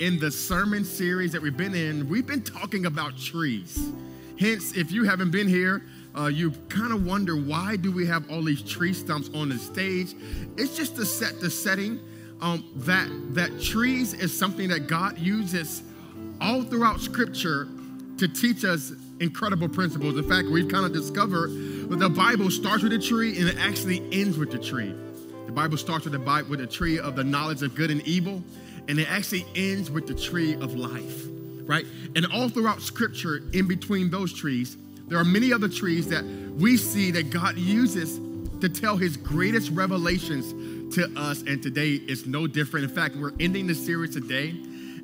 in the sermon series that we've been in, we've been talking about trees. Hence, if you haven't been here, you kind of wonder, why do we have all these tree stumps on the stage? It's just to set the setting that trees is something that God uses all throughout Scripture to teach us incredible principles. In fact, we've kind of discovered that the Bible starts with a tree and it actually ends with the tree. The Bible starts with a tree of the knowledge of good and evil, and it actually ends with the tree of life, right? And all throughout Scripture, in between those trees, there are many other trees that we see that God uses to tell his greatest revelations to us, and today is no different. In fact, we're ending the series today,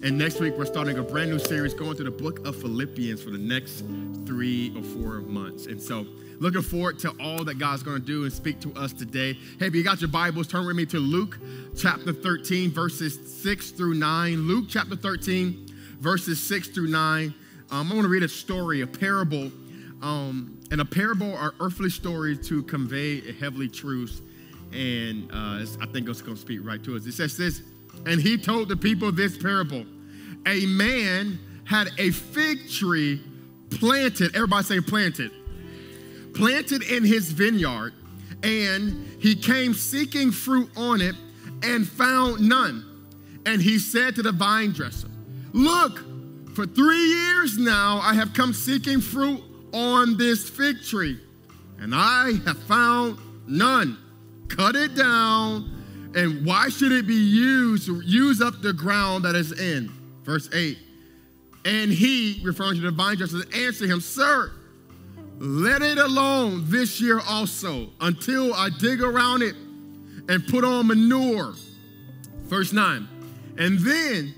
and next week we're starting a brand new series going through the book of Philippians for the next 3 or 4 months. And so looking forward to all that God's going to do and speak to us today. Hey, if you got your Bibles, turn with me to Luke chapter 13, verses 6 through 9. Luke chapter 13, verses 6 through 9. I want to read a story, a parable. And a parable are earthly stories to convey heavenly truths. And I think it's going to speak right to us. It says this, and he told the people this parable. A man had a fig tree planted. Everybody say planted. Planted in his vineyard. And he came seeking fruit on it and found none. And he said to the vine dresser, look, for 3 years now I have come seeking fruit on this fig tree, and I have found none. Cut it down, and why should it be used? Use up the ground that is in. Verse 8, and he, referring to the vine dresser, answered him, sir, let it alone this year also, until I dig around it and put on manure. Verse 9, and then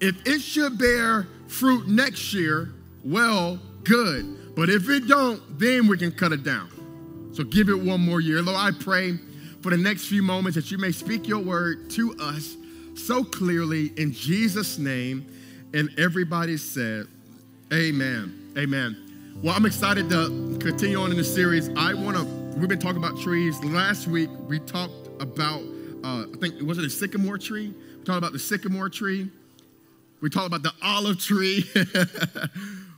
if it should bear fruit next year, well, good. But if it don't, then we can cut it down. So give it one more year. Lord, I pray for the next few moments that you may speak your word to us so clearly in Jesus' name. And everybody said, amen, amen. Well, I'm excited to continue on in the series. We've been talking about trees. Last week, we talked about, was it a sycamore tree? We talked about the sycamore tree. We talked about the olive tree.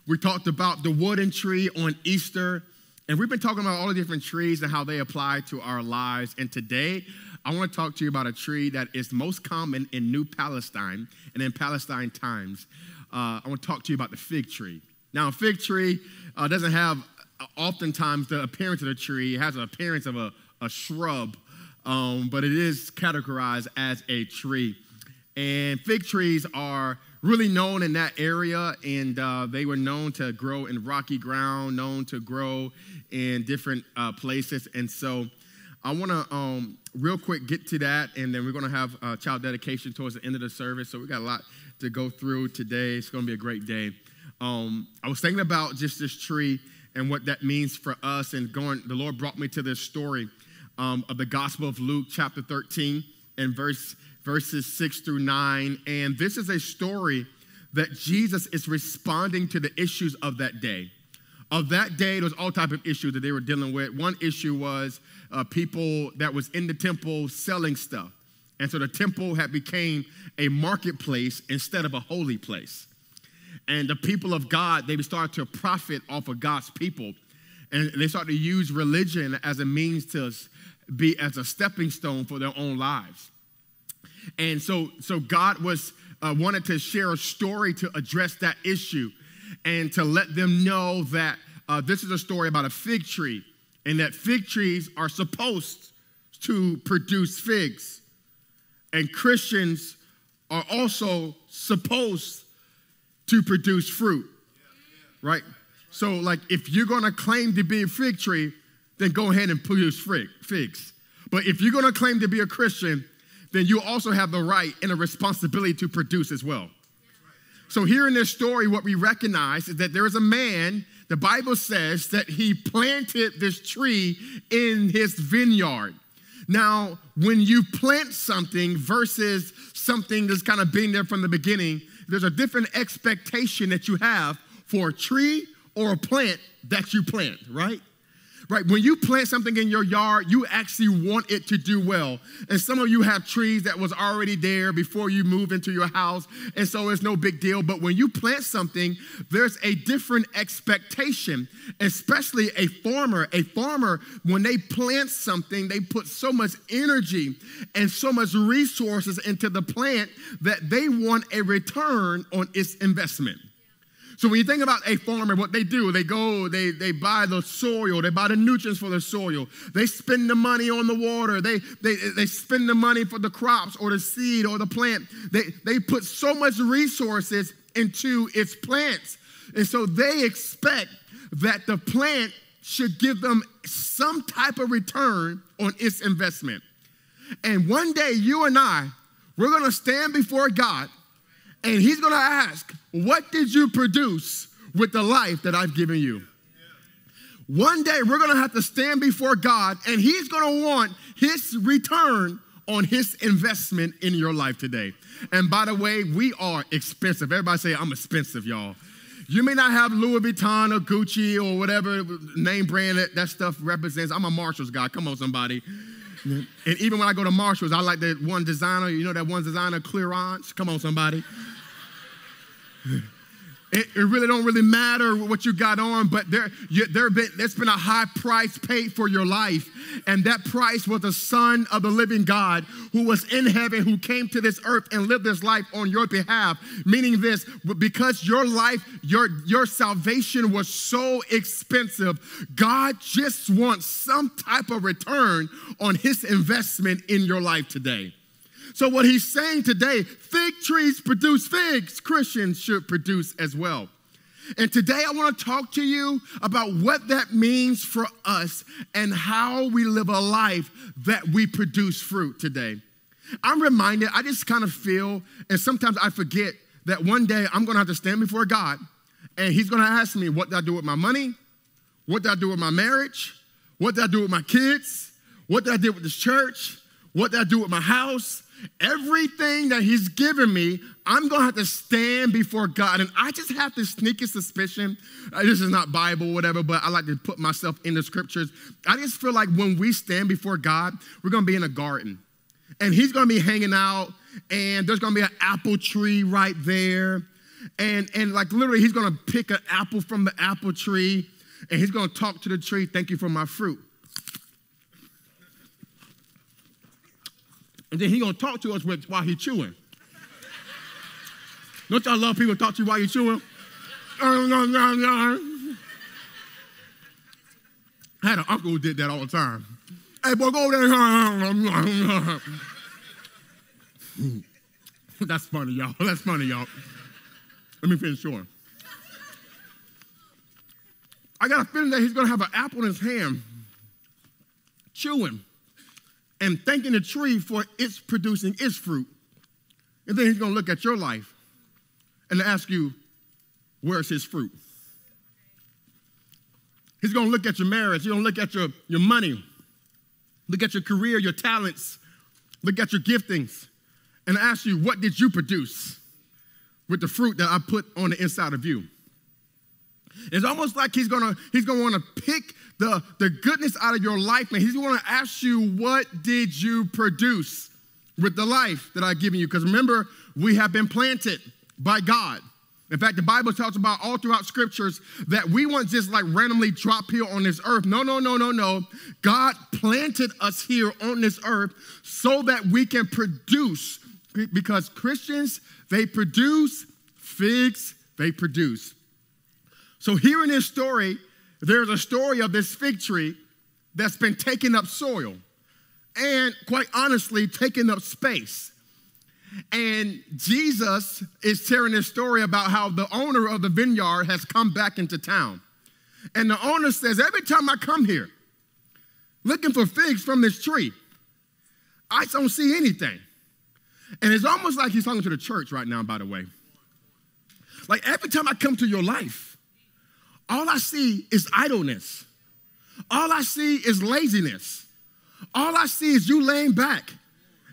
We talked about the wooden tree on Easter, and we've been talking about all the different trees and how they apply to our lives. And today, I want to talk to you about a tree that is most common in New Palestine and in Palestine times. I want to talk to you about the fig tree. Now, a fig tree doesn't have oftentimes the appearance of a tree. It has an appearance of a shrub, but it is categorized as a tree. And fig trees are really known in that area, and they were known to grow in rocky ground, known to grow in different places. And so I want to real quick get to that, and then we're going to have child dedication towards the end of the service. So we got a lot to go through today. It's going to be a great day. I was thinking about just this tree and what that means for us, and the Lord brought me to this story of the Gospel of Luke chapter 13 and verses 6 through 9, and this is a story that Jesus is responding to the issues of that day. Of that day, there was all type of issues that they were dealing with. One issue was people that was in the temple selling stuff, and so the temple had became a marketplace instead of a holy place. And the people of God, they started to profit off of God's people, and they started to use religion as a means to be as a stepping stone for their own lives. And so God wanted to share a story to address that issue and to let them know that this is a story about a fig tree and that fig trees are supposed to produce figs. And Christians are also supposed to produce fruit, right? So, like, if you're going to claim to be a fig tree, then go ahead and produce figs. But if you're going to claim to be a Christian, then you also have the right and a responsibility to produce as well. So here in this story, what we recognize is that there is a man, the Bible says, that he planted this tree in his vineyard. Now, when you plant something versus something that's kind of been there from the beginning, there's a different expectation that you have for a tree or a plant that you plant, right? right? When you plant something in your yard, you actually want it to do well. And some of you have trees that was already there before you move into your house, and so it's no big deal. But when you plant something, there's a different expectation, especially a farmer. A farmer, when they plant something, they put so much energy and so much resources into the plant that they want a return on its investment. So when you think about a farmer, what they do, they go, they buy the soil, they buy the nutrients for the soil. They spend the money on the water. They spend the money for the crops or the seed or the plant. They put so much resources into its plants. And so they expect that the plant should give them some type of return on its investment. And one day you and I, we're going to stand before God, and he's going to ask, what did you produce with the life that I've given you? One day we're going to have to stand before God, and he's going to want his return on his investment in your life today. And by the way, we are expensive. Everybody say, I'm expensive, y'all. You may not have Louis Vuitton or Gucci or whatever name brand that stuff represents. I'm a Marshalls guy. Come on, somebody. And even when I go to Marshalls, I like that one designer, you know, that one designer clearance. Come on, somebody. It really don't really matter what you got on, but there's been a high price paid for your life, and that price was the Son of the living God who was in heaven, who came to this earth and lived this life on your behalf, meaning this, because your life, your salvation was so expensive, God just wants some type of return on his investment in your life today. So what he's saying today, fig trees produce figs. Christians should produce as well. And today I want to talk to you about what that means for us and how we live a life that we produce fruit today. I'm reminded, I just kind of feel, and sometimes I forget, that one day I'm going to have to stand before God, and he's going to ask me, what did I do with my money? What did I do with my marriage? What did I do with my kids? What did I do with this church? What did I do with my house? Everything that he's given me, I'm going to have to stand before God. And I just have this sneaky suspicion. This is not Bible, whatever, but I like to put myself in the scriptures. I just feel like when we stand before God, we're going to be in a garden. And he's going to be hanging out, and there's going to be an apple tree right there. And like literally he's going to pick an apple from the apple tree, and he's going to talk to the tree, thank you for my fruit. And then he's going to talk to us while he's chewing. Don't y'all love people talk to you while you're chewing? I had an uncle who did that all the time. Hey, boy, go over there. That's funny, y'all. That's funny, y'all. Let me finish chewing. I got a feeling that he's going to have an apple in his hand, chewing, and thanking the tree for its producing its fruit. And then he's going to look at your life and ask you, where's his fruit? He's going to look at your marriage. He's going to look at your money. Look at your career, your talents. Look at your giftings. And ask you, what did you produce with the fruit that I put on the inside of you? It's almost like he's gonna want to pick the goodness out of your life, and he's going to ask you, what did you produce with the life that I've given you? Because remember, we have been planted by God. In fact, the Bible talks about all throughout scriptures that we weren't just like randomly drop here on this earth. No, no, no, no, no. God planted us here on this earth so that we can produce. Because Christians, they produce, figs, they produce. So here in this story, there's a story of this fig tree that's been taking up soil and, quite honestly, taking up space. And Jesus is sharing this story about how the owner of the vineyard has come back into town. And the owner says, every time I come here looking for figs from this tree, I don't see anything. And it's almost like he's talking to the church right now, by the way. Like every time I come to your life, all I see is idleness. All I see is laziness. All I see is you laying back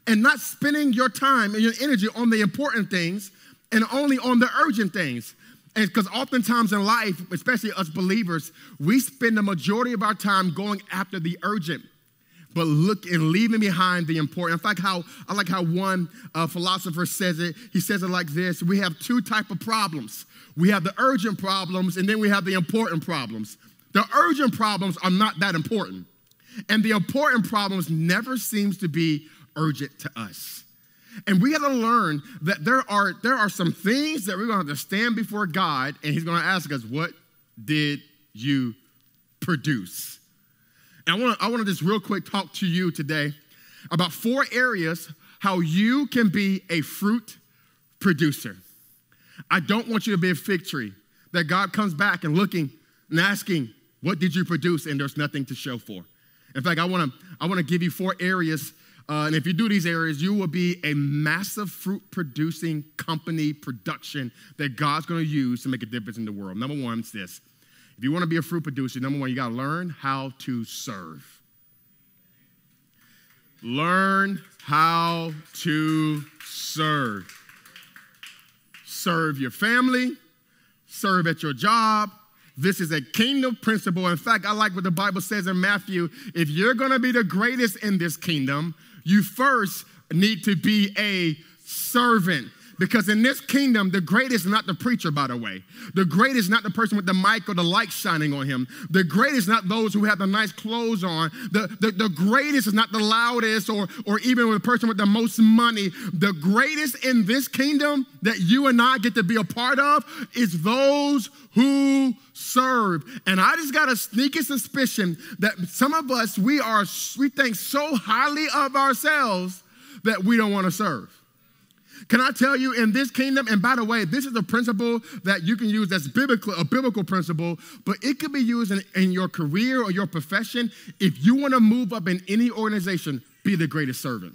and not spending your time and your energy on the important things and only on the urgent things. is because oftentimes in life, especially us believers, we spend the majority of our time going after the urgent, but look and leaving behind the important. In fact, I like how one philosopher says it. He says it like this: we have two types of problems. We have the urgent problems, and then we have the important problems. The urgent problems are not that important, and the important problems never seems to be urgent to us. And we got to learn that there are some things that we're going to have to stand before God, and he's going to ask us, what did you produce? And I want to just real quick talk to you today about four areas how you can be a fruit producer. I don't want you to be a fig tree that God comes back and looking and asking, what did you produce? And there's nothing to show for. In fact, I want to give you four areas. And if you do these areas, you will be a massive fruit-producing company production that God's going to use to make a difference in the world. Number one is this. If you want to be a fruit producer, number one, you got to learn how to serve. Learn how to serve. Serve your family. Serve at your job. This is a kingdom principle. In fact, I like what the Bible says in Matthew. If you're going to be the greatest in this kingdom, you first need to be a servant. Because in this kingdom, the greatest is not the preacher, by the way. The greatest is not the person with the mic or the light shining on him. The greatest is not those who have the nice clothes on. The greatest is not the loudest or even the person with the most money. The greatest in this kingdom that you and I get to be a part of is those who serve. And I just got a sneaky suspicion that some of us, we think so highly of ourselves that we don't want to serve. Can I tell you, in this kingdom, and by the way, this is a principle that you can use that's biblical, a biblical principle, but it could be used in your career or your profession. If you want to move up in any organization, be the greatest servant.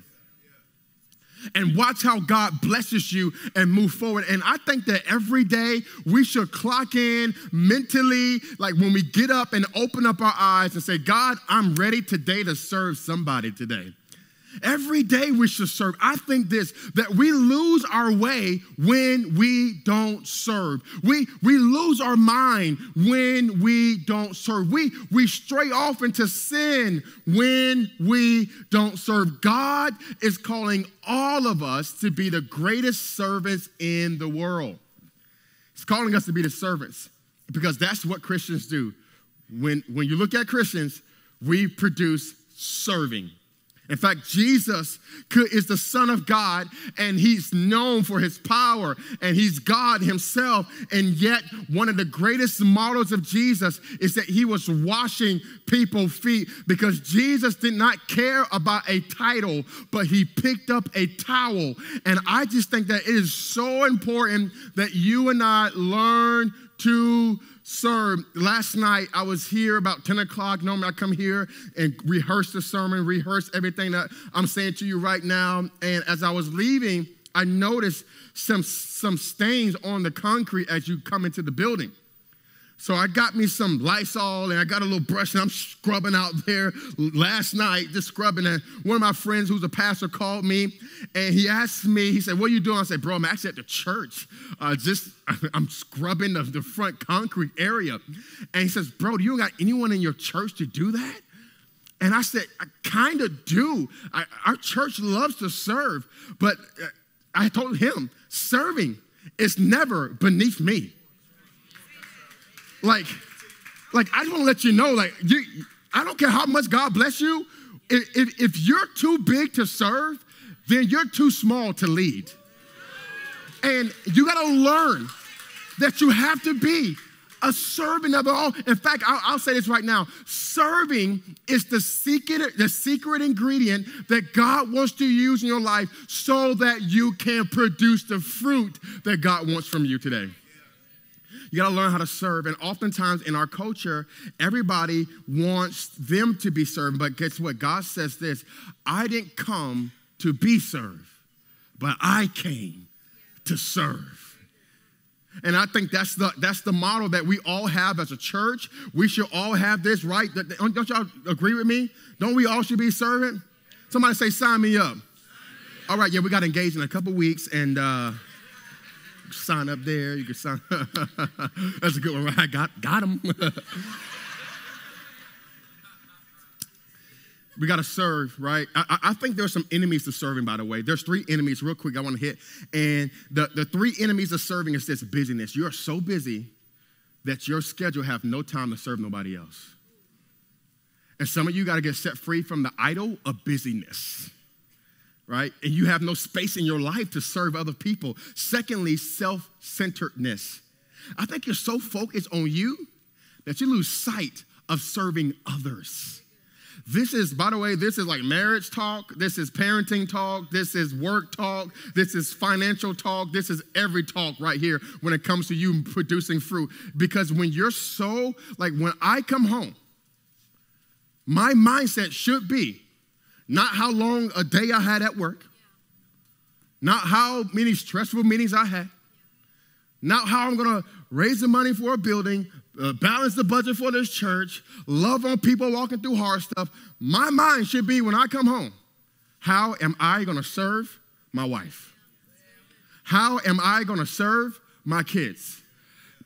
And watch how God blesses you and move forward. And I think that every day we should clock in mentally, like when we get up and open up our eyes and say, God, I'm ready today to serve somebody today. Every day we should serve. I think this, that we lose our way when we don't serve. We lose our mind when we don't serve. We stray off into sin when we don't serve. God is calling all of us to be the greatest servants in the world. He's calling us to be the servants because that's what Christians do. When you look at Christians, we produce serving. In fact, Jesus is the Son of God, and he's known for his power, and he's God himself. And yet, one of the greatest models of Jesus is that he was washing people's feet, because Jesus did not care about a title, but he picked up a towel. And I just think that it is so important that you and I learn to serve. Last night, I was here about 10 o'clock. Normally, I come here and rehearse the sermon, rehearse everything that I'm saying to you right now. And as I was leaving, I noticed some stains on the concrete as you come into the building. So I got me some Lysol, and I got a little brush, and I'm scrubbing out there last night, just scrubbing. And one of my friends who's a pastor called me, and he asked me, he said, what are you doing? I said, bro, I'm actually at the church. I'm scrubbing the front concrete area. And he says, bro, do you got anyone in your church to do that? And I said, I kind of do. Our church loves to serve, but I told him, serving is never beneath me. Like I just want to let you know, I don't care how much God bless you. If you're too big to serve, then you're too small to lead. And you got to learn that you have to be a servant of all. In fact, I'll say this right now. Serving is the secret ingredient that God wants to use in your life so that you can produce the fruit that God wants from you today. You got to learn how to serve. And oftentimes in our culture, everybody wants them to be served. But guess what? God says this, I didn't come to be served, but I came to serve. And I think that's the model that we all have as a church. We should all have this, right? Don't y'all agree with me? Don't we all should be serving? Somebody say, sign me up. All right, yeah, we got engaged in a couple weeks, and sign up there. You can sign. That's a good one, right? I got him. We got to serve, right? I think there's some enemies to serving, by the way. There's three enemies real quick I want to hit. And the three enemies of serving is this busyness. You're so busy that your schedule have no time to serve nobody else. And some of you got to get set free from the idol of busyness, right? And you have no space in your life to serve other people. Secondly, self-centeredness. I think you're so focused on you that you lose sight of serving others. This is, by the way, this is like marriage talk. This is parenting talk. This is work talk. This is financial talk. This is every talk right here when it comes to you producing fruit. Because when you're so, like when I come home, my mindset should be not how long a day I had at work, not how many stressful meetings I had, not how I'm going to raise the money for a building, balance the budget for this church, love on people walking through hard stuff. My mind should be when I come home, how am I going to serve my wife? How am I going to serve my kids?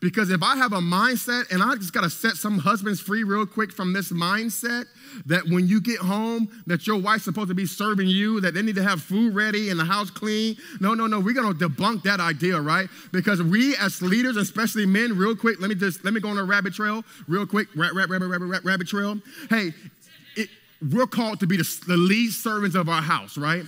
Because if I have a mindset, and I just got to set some husbands free real quick from this mindset that when you get home, that your wife's supposed to be serving you, that they need to have food ready and the house clean. No. We're going to debunk that idea, right? Because we as leaders, especially men, real quick, let me go on a rabbit trail real quick. Rabbit trail. Hey, we're called to be the lead servants of our house, right?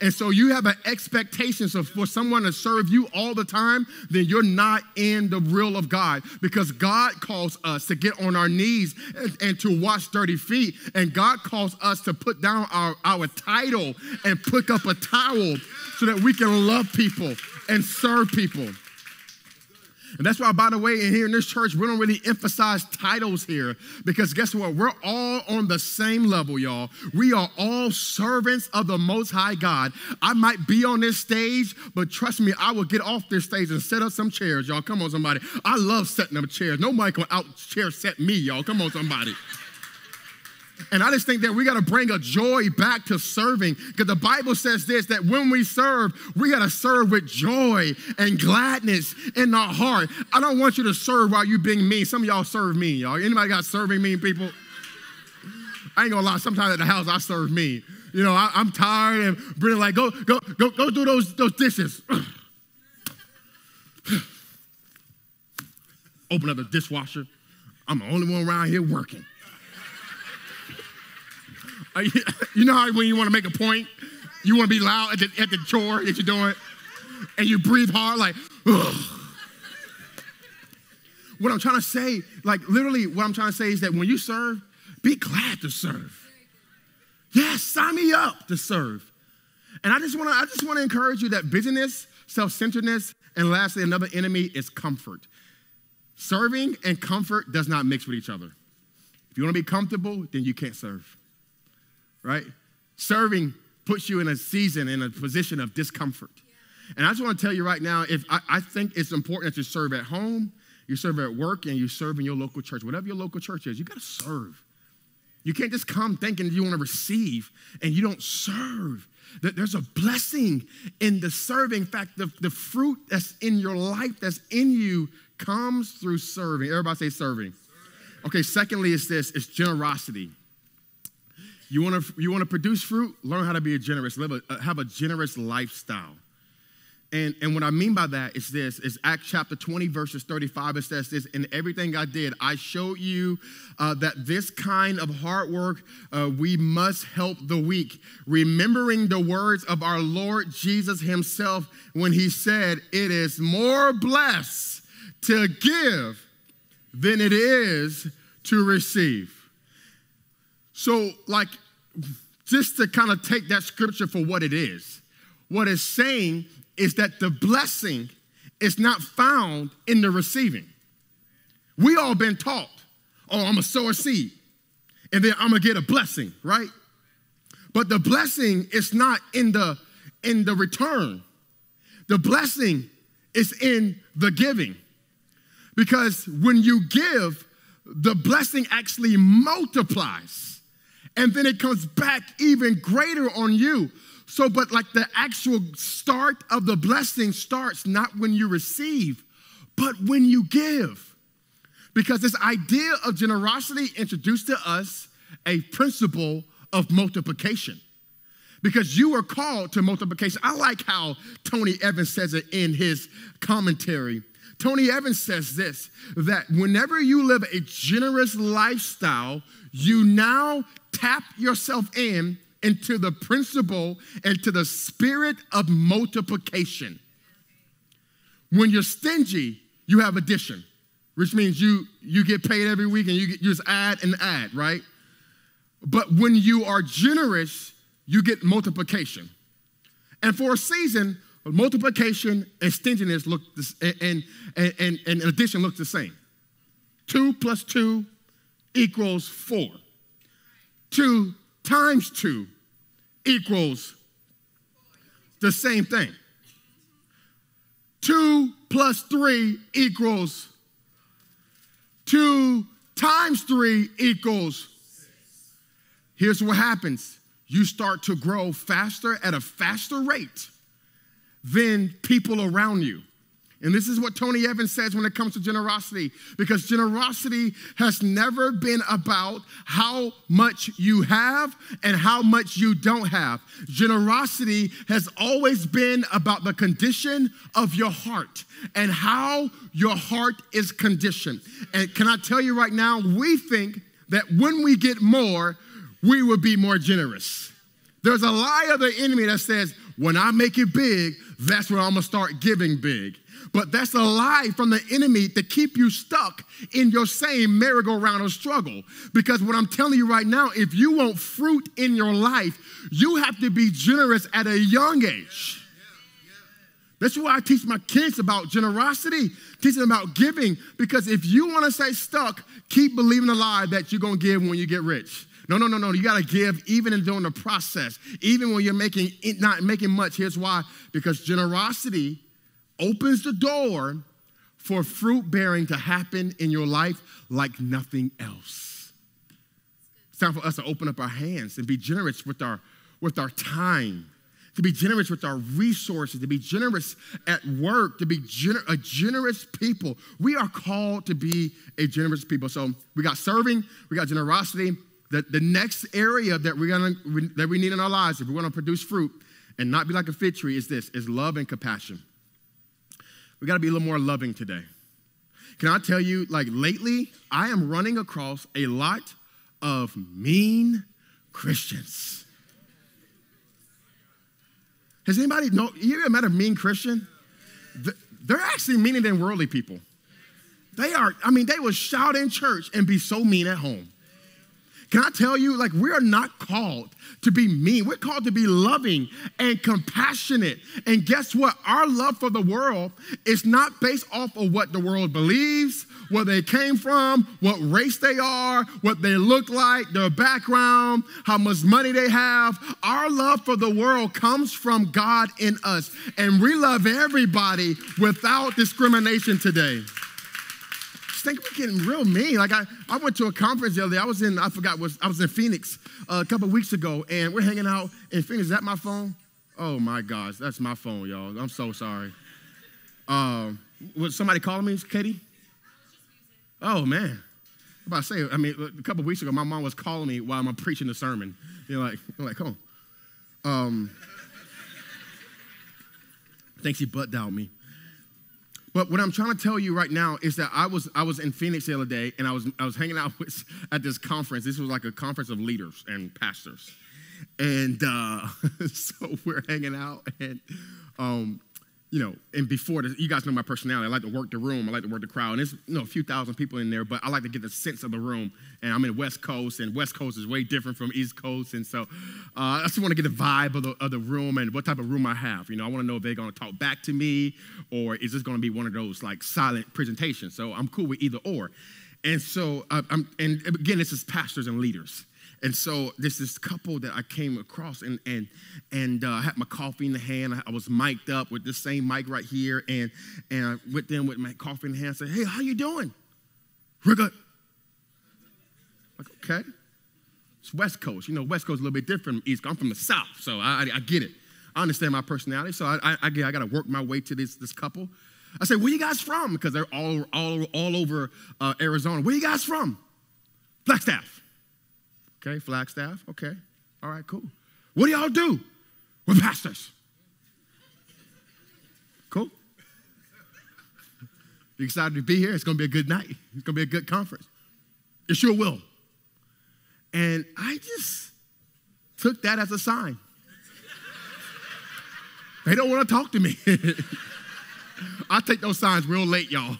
And so you have an expectation for someone to serve you all the time, then you're not in the will of God, because God calls us to get on our knees and to wash dirty feet. And God calls us to put down our title and pick up a towel so that we can love people and serve people. And that's why, by the way, in here in this church, we don't really emphasize titles here, because guess what? We're all on the same level, y'all. We are all servants of the Most High God. I might be on this stage, but trust me, I will get off this stage and set up some chairs, y'all. Come on, somebody. I love setting up chairs. Nobody can out chair set me, y'all. Come on, somebody. And I just think that we got to bring a joy back to serving, because the Bible says this, that when we serve, we got to serve with joy and gladness in our heart. I don't want you to serve while you're being mean. Some of y'all serve mean, y'all. Anybody got serving mean people? I ain't going to lie. Sometimes at the house, I serve mean. You know, I'm tired and Britta's like, go do those dishes. Open up the dishwasher. I'm the only one around here working. You know how when you want to make a point, you want to be loud at the chore that you're doing, and you breathe hard like, ugh. What I'm trying to say, like literally what I'm trying to say is that when you serve, be glad to serve. Yes, sign me up to serve. And I just want to encourage you that busyness, self-centeredness, and lastly, another enemy is comfort. Serving and comfort does not mix with each other. If you want to be comfortable, then you can't serve. Right? Serving puts you in a season, in a position of discomfort. Yeah. And I just want to tell you right now, if I think it's important that you serve at home, you serve at work, and you serve in your local church. Whatever your local church is, you got to serve. You can't just come thinking you want to receive and you don't serve. There's a blessing in the serving. In fact, the fruit that's in your life, that's in you, comes through serving. Everybody say serving. Okay, secondly, it's this. It's generosity. You want to produce fruit? Learn how to be generous. Have a generous lifestyle. And what I mean by that is this. It's Acts chapter 20, verses 35. It says this, in everything I did, I showed you that this kind of hard work, we must help the weak. Remembering the words of our Lord Jesus himself when he said, it is more blessed to give than it is to receive. So, like, just to kind of take that scripture for what it's saying is that the blessing is not found in the receiving. We all been taught, oh, I'm going to sow a seed, and then I'm going to get a blessing, right? But the blessing is not in the return. The blessing is in the giving, because when you give, the blessing actually multiplies. And then it comes back even greater on you. So, but like the actual start of the blessing starts not when you receive, but when you give. Because this idea of generosity introduced to us a principle of multiplication. Because you are called to multiplication. I like how Tony Evans says it in his commentary. Tony Evans says this, that whenever you live a generous lifestyle, you now tap yourself into the principle and to the spirit of multiplication. When you're stingy, you have addition, which means you get paid every week and you just add and add, right? But when you are generous, you get multiplication. And for a season, multiplication and stinginess look and addition look the same. 2 plus 2 equals 4. 2 times 2 equals the same thing. 2 plus 3 equals 2 times 3 equals 6. Here's what happens. You start to grow faster at a faster rate than people around you. And this is what Tony Evans says when it comes to generosity, because generosity has never been about how much you have and how much you don't have. Generosity has always been about the condition of your heart and how your heart is conditioned. And can I tell you right now, we think that when we get more, we will be more generous. There's a lie of the enemy that says, when I make it big, that's when I'm going to start giving big. But that's a lie from the enemy to keep you stuck in your same merry-go-round of struggle. Because what I'm telling you right now, if you want fruit in your life, you have to be generous at a young age. That's why I teach my kids about generosity, teach them about giving. Because if you want to stay stuck, keep believing the lie that you're going to give when you get rich. No. You got to give even during the process, even when you're not making much. Here's why. Because generosity opens the door for fruit bearing to happen in your life like nothing else. It's time for us to open up our hands and be generous with our time, to be generous with our resources, to be generous at work, to be a generous people. We are called to be a generous people. So we got serving, we got generosity. The next area that we need in our lives if we're going to produce fruit and not be like a fig tree is love and compassion. We got to be a little more loving today. Can I tell you, like lately, I am running across a lot of mean Christians. Has anybody you ever met a mean Christian? They're actually meaner than worldly people. They are, I mean, they will shout in church and be so mean at home. Can I tell you, like, we are not called to be mean. We're called to be loving and compassionate. And guess what? Our love for the world is not based off of what the world believes, where they came from, what race they are, what they look like, their background, how much money they have. Our love for the world comes from God in us. And we love everybody without discrimination today. I think we're getting real mean. Like I went to a conference the other day. I was in Phoenix a couple of weeks ago, and we're hanging out in Phoenix. Is that my phone? Oh my gosh, that's my phone, y'all. I'm so sorry. Was somebody calling me, Katie? Oh man, I'm about to say. I mean, a couple of weeks ago, my mom was calling me while I'm preaching the sermon. You know, like, come on. I think she butt dialed me. But what I'm trying to tell you right now is that I was in Phoenix the other day, and I was hanging out at this conference. This was like a conference of leaders and pastors, and so we're hanging out, and and before this, you guys know my personality. I like to work the room. I like to work the crowd, and there's a few thousand people in there, but I like to get the sense of the room. And I'm in West Coast, and West Coast is way different from East Coast, and so I just want to get the vibe of the room and what type of room I have. You know, I want to know if they're going to talk back to me, or is this going to be one of those like silent presentations? So I'm cool with either or. And so and again, this is pastors and leaders. And so there's this couple that I came across, and had my coffee in the hand. I was mic'd up with this same mic right here, and I went in with my coffee in the hand. I said, "Hey, how you doing?" "We're good." Like, okay. It's West Coast. You know, West Coast is a little bit different from East Coast. I'm from the South, so I get it. I understand my personality, so I got to work my way to this couple. I say, where you guys from? Because they're all over Arizona. Where you guys from? Flagstaff. Okay, Flagstaff. Okay. All right, cool. What do y'all do? We're pastors. Cool. You excited to be here? It's going to be a good night. It's going to be a good conference. It sure will. And I just took that as a sign. They don't want to talk to me. I take those signs real late, y'all.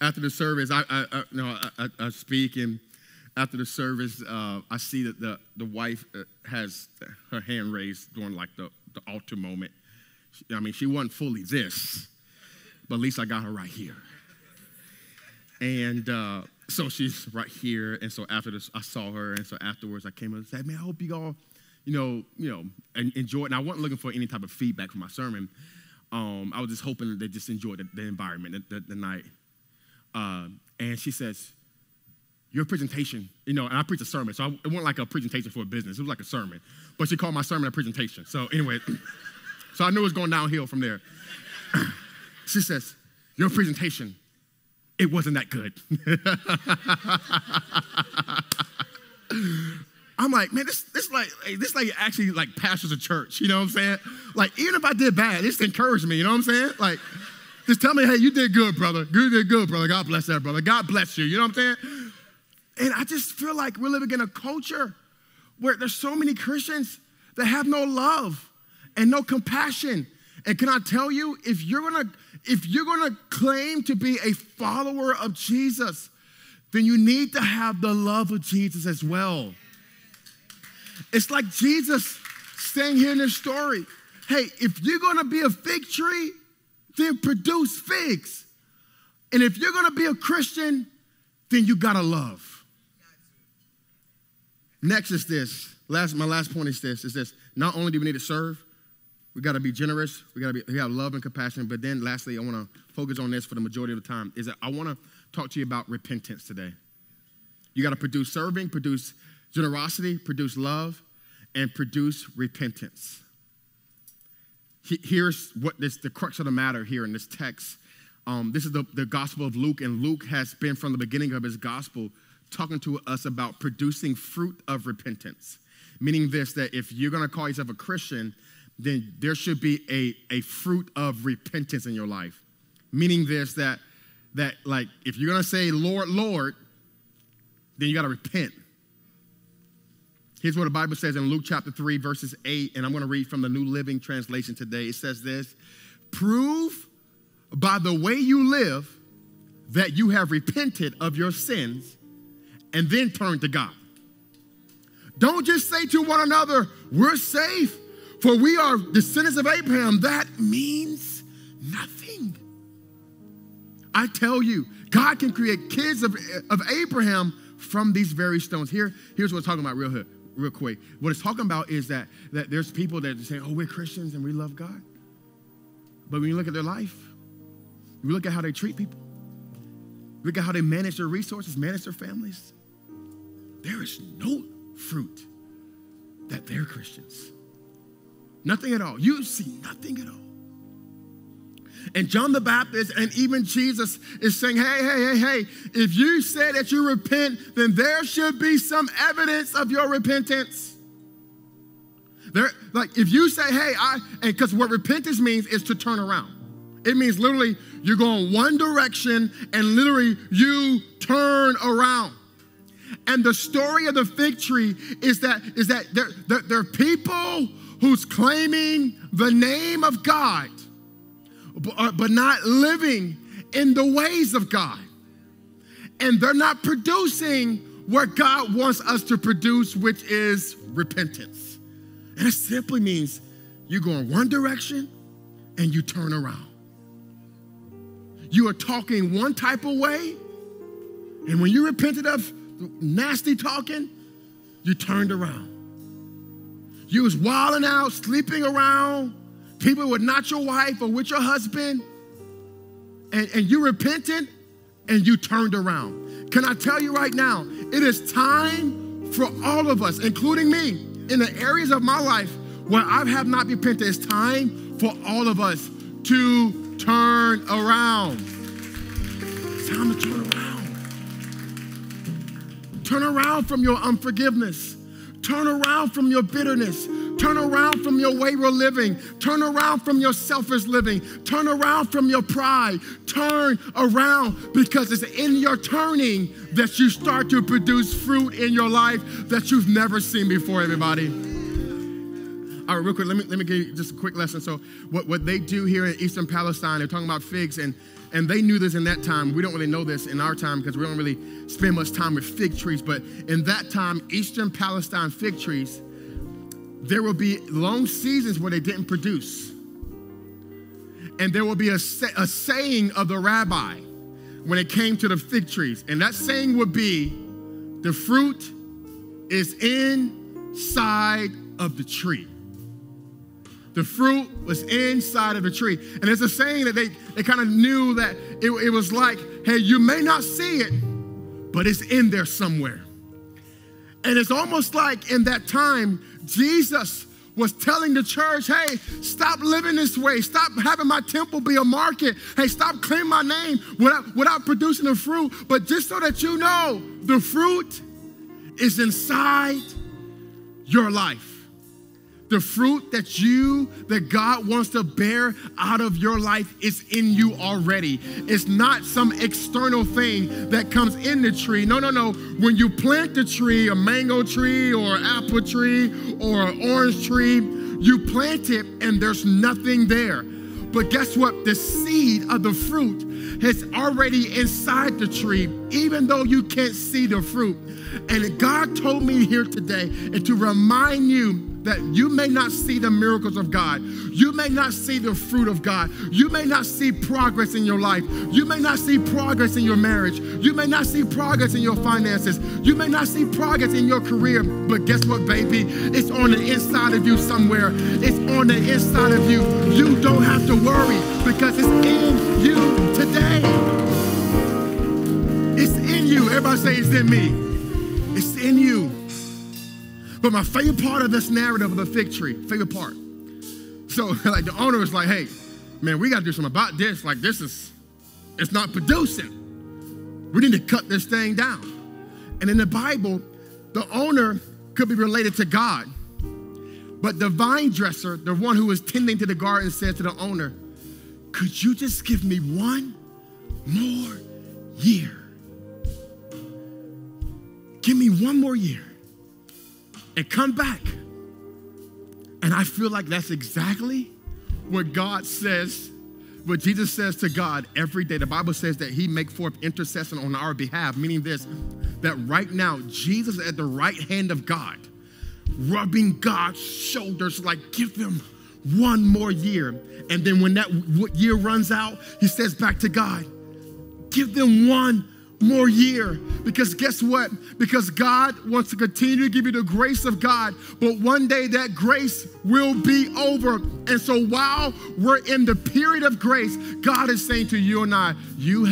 After the service, I speak, and after the service, I see that the wife has her hand raised during like the altar moment. I mean, she wasn't fully this, but at least I got her right here. And so she's right here, and so after this, I saw her, and so afterwards, I came up and said, man, I hope you all, you know, enjoyed. And I wasn't looking for any type of feedback from my sermon. I was just hoping that they just enjoyed the environment, the night. And she says, your presentation, you know, and I preached a sermon, so it wasn't like a presentation for a business. It was like a sermon. But she called my sermon a presentation. So anyway, so I knew it was going downhill from there. She says, your presentation, it wasn't that good. I'm like, man, this actually like pastors a church, you know what I'm saying? Like, even if I did bad, this encouraged me, you know what I'm saying? Like, just tell me, hey, you did good, brother. You did good, brother. God bless that, brother. God bless you, you know what I'm saying? And I just feel like we're living in a culture where there's so many Christians that have no love and no compassion. And can I tell you, if you're gonna claim to be a follower of Jesus, then you need to have the love of Jesus as well. It's like Jesus saying here in this story, hey, if you're going to be a fig tree, then produce figs. And if you're going to be a Christian, then you got to love. Next is this. My last point is this. Not only do we need to serve, we got to be generous. We have love and compassion. But then lastly, I want to focus on this for the majority of the time, is that I want to talk to you about repentance today. You got to produce serving, produce generosity, produce love, and produce repentance. Here's what the crux of the matter here in this text. This is the gospel of Luke, and Luke has been from the beginning of his gospel talking to us about producing fruit of repentance, meaning this, that if you're going to call yourself a Christian, then there should be a fruit of repentance in your life, meaning this, that like if you're going to say, Lord, Lord, then you got to repent. Here's what the Bible says in Luke chapter 3, verses 8, and I'm going to read from the New Living Translation today. It says this: prove by the way you live that you have repented of your sins and then turn to God. Don't just say to one another, we're safe, for we are descendants of Abraham. That means nothing. I tell you, God can create kids of Abraham from these very stones. Here's what it's talking about real quick. What it's talking about is that there's people that say, oh, we're Christians and we love God. But when you look at their life, you look at how they treat people, look at how they manage their resources, manage their families, there is no fruit that they're Christians. Nothing at all. You see nothing at all. And John the Baptist and even Jesus is saying, hey, if you say that you repent, then there should be some evidence of your repentance. Like if you say, hey, because what repentance means is to turn around. It means literally you're going one direction and literally you turn around. And the story of the fig tree is that there are people who's claiming the name of God, but not living in the ways of God. And they're not producing what God wants us to produce, which is repentance. And it simply means you go in one direction and you turn around. You are talking one type of way, and when you repented of nasty talking, you turned around. You was wilding out, sleeping around, people with not your wife or with your husband, and you repented and you turned around. Can I tell you right now, it is time for all of us, including me, in the areas of my life What I have not repented. It's time for all of us to turn around. It's time to turn around. Turn around from your unforgiveness. Turn around from your bitterness. Turn around from your wayward living. Turn around from your selfish living. Turn around from your pride. Turn around, because it's in your turning that you start to produce fruit in your life that you've never seen before, everybody. All right, real quick, let me give you just a quick lesson. So what they do here in Eastern Palestine, they're talking about figs, and they knew this in that time. We don't really know this in our time because we don't really spend much time with fig trees. But in that time, Eastern Palestine fig trees, there will be long seasons where they didn't produce. And there will be a saying of the rabbi when it came to the fig trees. And that saying would be, the fruit is inside of the tree. The fruit was inside of the tree. And it's a saying that they kind of knew that it was like, hey, you may not see it, but it's in there somewhere. And it's almost like in that time, Jesus was telling the church, hey, stop living this way. Stop having my temple be a market. Hey, stop claiming my name without producing the fruit. But just so that you know, the fruit is inside your life. The fruit that God wants to bear out of your life is in you already. It's not some external thing that comes in the tree. No, no, no. When you plant the tree, a mango tree or an apple tree or an orange tree, you plant it and there's nothing there. But guess what? The seed of the fruit is already inside the tree, even though you can't see the fruit. And God told me here today and to remind you that you may not see the miracles of God. You may not see the fruit of God. You may not see progress in your life. You may not see progress in your marriage. You may not see progress in your finances. You may not see progress in your career. But guess what, baby? It's on the inside of you somewhere. It's on the inside of you. You don't have to worry because it's in you today. It's in you. Everybody say it's in me. It's in you. But my favorite part of this narrative of the fig tree, favorite part. So like the owner was like, hey, man, we got to do something about this. Like it's not producing. We need to cut this thing down. And in the Bible, the owner could be related to God. But the vine dresser, the one who was tending to the garden, said to the owner, could you just give me one more year? Give me one more year. And come back. And I feel like that's exactly what God says, what Jesus says to God every day. The Bible says that he makes forth intercession on our behalf, meaning this, that right now, Jesus is at the right hand of God, rubbing God's shoulders like, give him one more year. And then when that year runs out, he says back to God, give them one more year, because guess what? Because God wants to continue to give you the grace of God, but one day that grace will be over. And so while we're in the period of grace, God is saying to you and I, we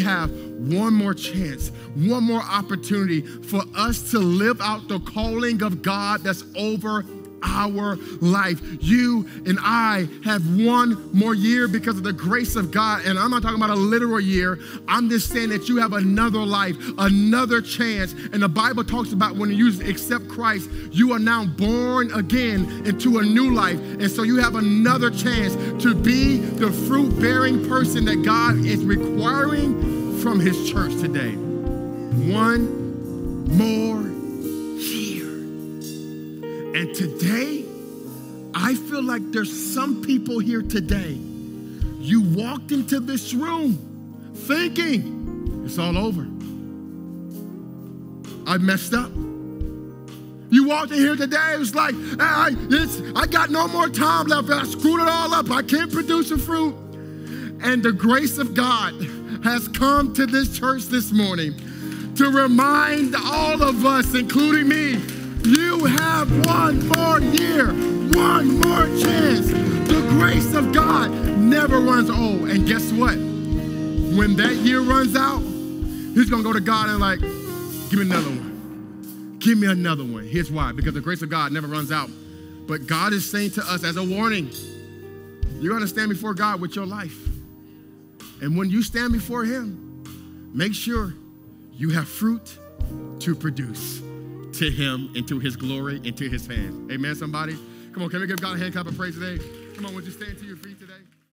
have one more chance, one more opportunity for us to live out the calling of God that's over our life. You and I have one more year because of the grace of God. And I'm not talking about a literal year. I'm just saying that you have another life, another chance. And the Bible talks about when you accept Christ, you are now born again into a new life. And so you have another chance to be the fruit-bearing person that God is requiring from his church today. One more year. And today, I feel like there's some people here today. You walked into this room thinking it's all over. I messed up. You walked in here today, it was like, I got no more time left. I screwed it all up. I can't produce the fruit. And the grace of God has come to this church this morning to remind all of us, including me, you have one more year, one more chance. The grace of God never runs old. And guess what? When that year runs out, he's going to go to God and like, give me another one. Give me another one. Here's why. Because the grace of God never runs out. But God is saying to us as a warning, you're going to stand before God with your life. And when you stand before him, make sure you have fruit to produce to him and to his glory and to his hand. Amen, somebody? Come on, can we give God a hand clap of praise today? Come on, would you stand to your feet today?